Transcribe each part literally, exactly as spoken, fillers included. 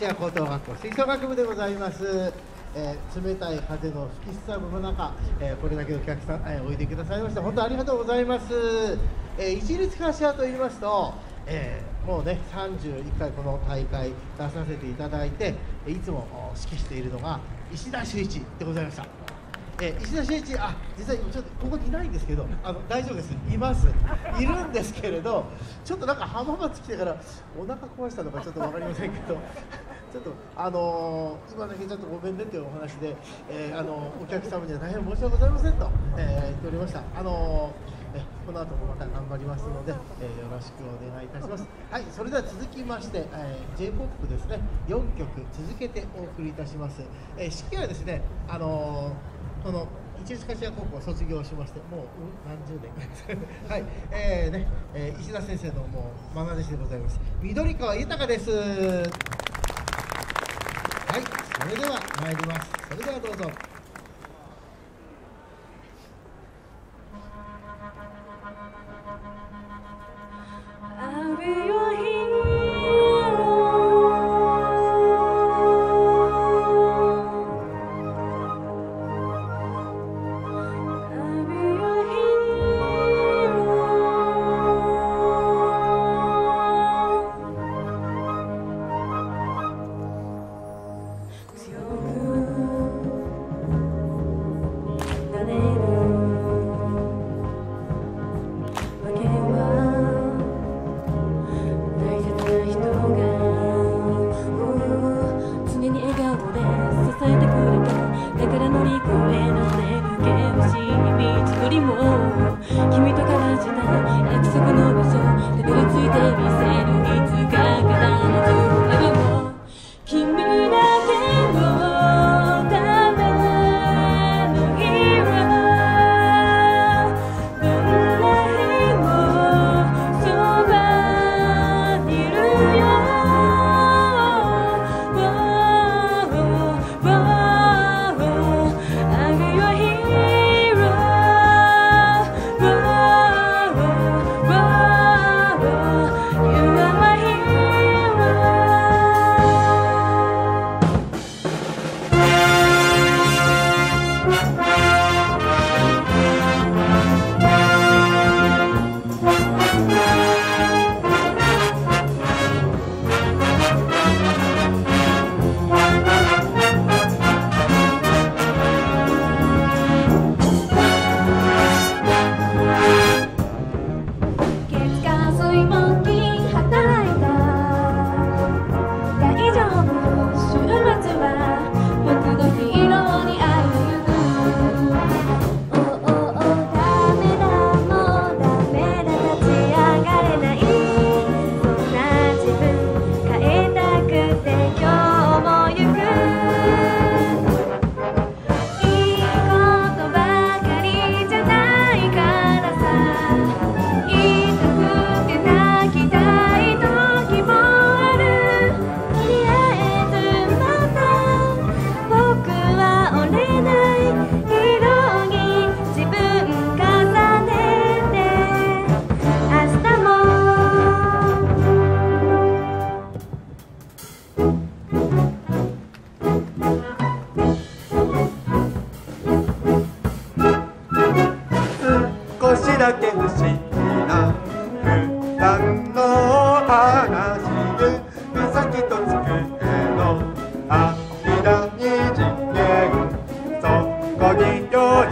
柏高等学校吹奏楽部でございます、えー、冷たい風の吹きすさぶの中、えー、これだけのお客さん、えー、おいでくださいました本当ありがとうございます、えー、市立柏といいますと、えー、もうねさんじゅういっかいこの大会出させていただいていつも指揮しているのが石田修一でございました、えー、石田修一あ実はちょっとここにいないんですけどあの大丈夫ですいますいるんですけれどちょっとなんか浜松来てからお腹壊したのかちょっと分かりませんけどちょっとあのー、今だけちょっとごめんねというお話で、えー、あのー、お客様には大変申し訳ございませんと、えー、言っておりました。あのー、えこの後もまた頑張りますので、えー、よろしくお願いいたします。はい、それでは続きまして、えー、J-ポップ ですね。よんきょく続けてお送りいたします。えー、式はですね、あのー、この市立柏高校を卒業しまして、もう何十年かはい、えー、ね、えー、石田先生のもうまな弟子でございます。緑川豊です。はい、それでは参ります。それではどうぞ。I'll be your hero. J-ポ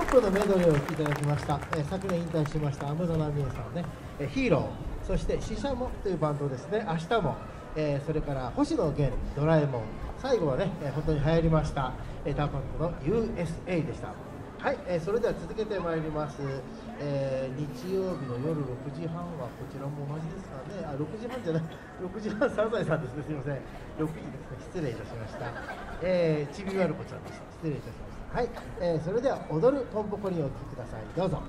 ップ のメドレーをお聴きいただきました。え昨年引退しました安室奈美恵さんね、えヒーロー、そして死者もというバンドですね。明日も、えー、それから星野源、ドラえもん、最後はね、えー、本当に流行りましたダパンプの ユーエスエー でした。はい、えー、それでは続けてまいります。えー、日曜日の夜ろくじはんはこちらも同じですかね。あ、ろくじはんじゃない、ろくじはんサザエさんですね、すみません、ろくじですね、失礼いたしました。えー、ちびまる子ちゃんでした、失礼いたしました。はい、えー、それでは踊るポンポコリンをお聴きください。どうぞ。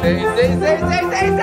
せいせいせいせいせいせい。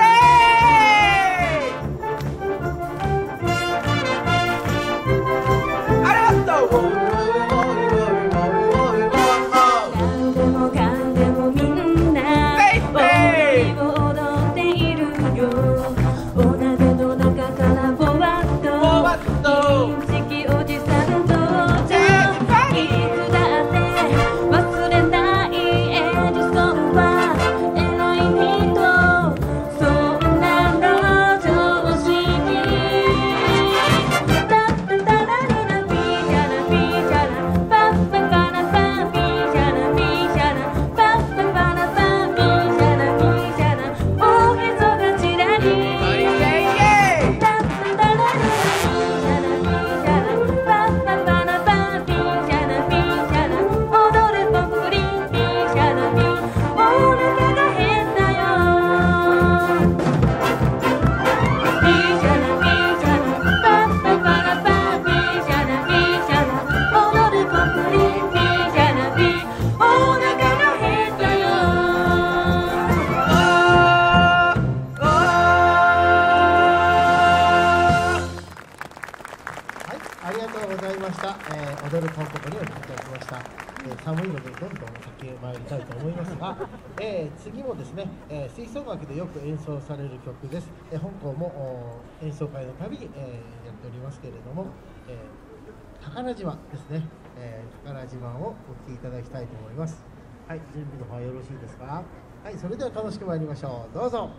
される曲です。え本校も演奏会のたびに、えー、やっておりますけれども、えー、宝島ですね、えー、宝島をお聴きいただきたいと思います。はい、準備の方はよろしいですか。はい、それでは楽しく参りましょう。どうぞ。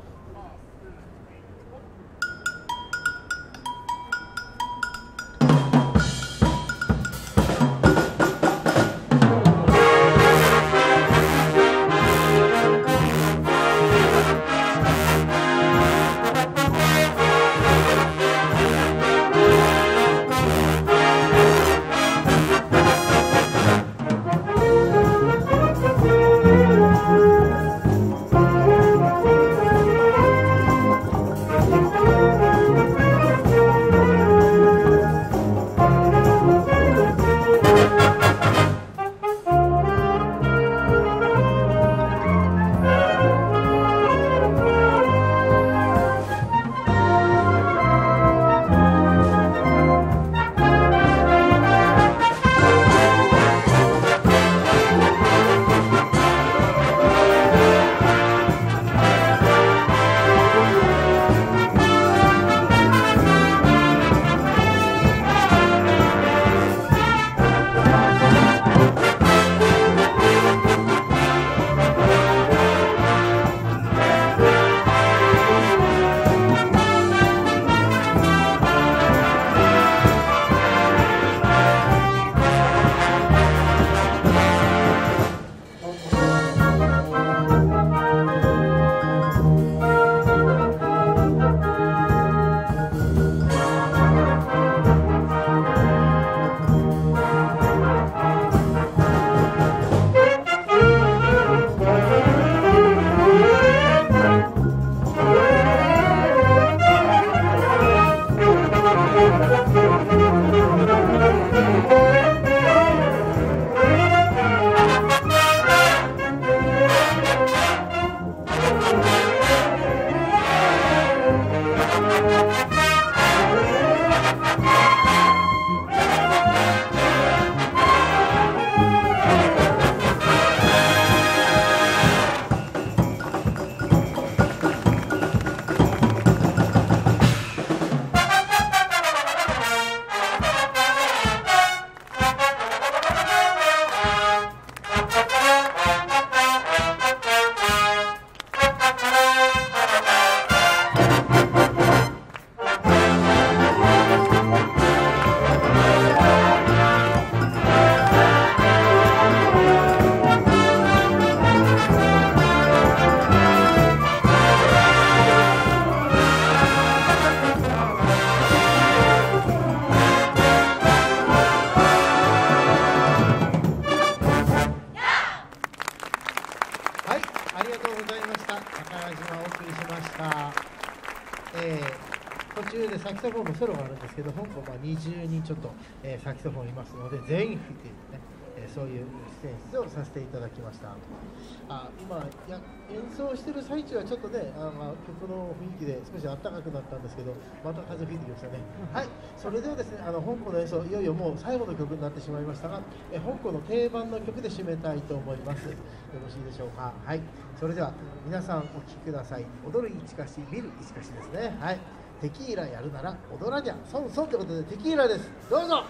方のソロがあるんですけど、本校はにじゅうにんちょっと、えー、サキソフォンいますので、全員吹いているね、えー、そういう演出をさせていただきました。あ、今や演奏してる最中はちょっとね、あの曲の雰囲気で少し暖かくなったんですけど、また風吹いてきましたね。はい、それではですね、あの本校の演奏、いよいよもう最後の曲になってしまいましたが、えー、本校の定番の曲で締めたいと思います。よろしいでしょうか。はい、それでは皆さんお聴きください。踊る一かし、見る一かしですね。はい、テキーラやるなら踊らにゃ損損ってことで、テキーラです。どうぞ。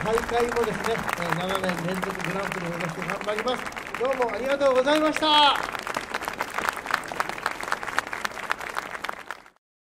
大会もですね、ななねん連続グランプリを目指して頑張ります。どうもありがとうございました。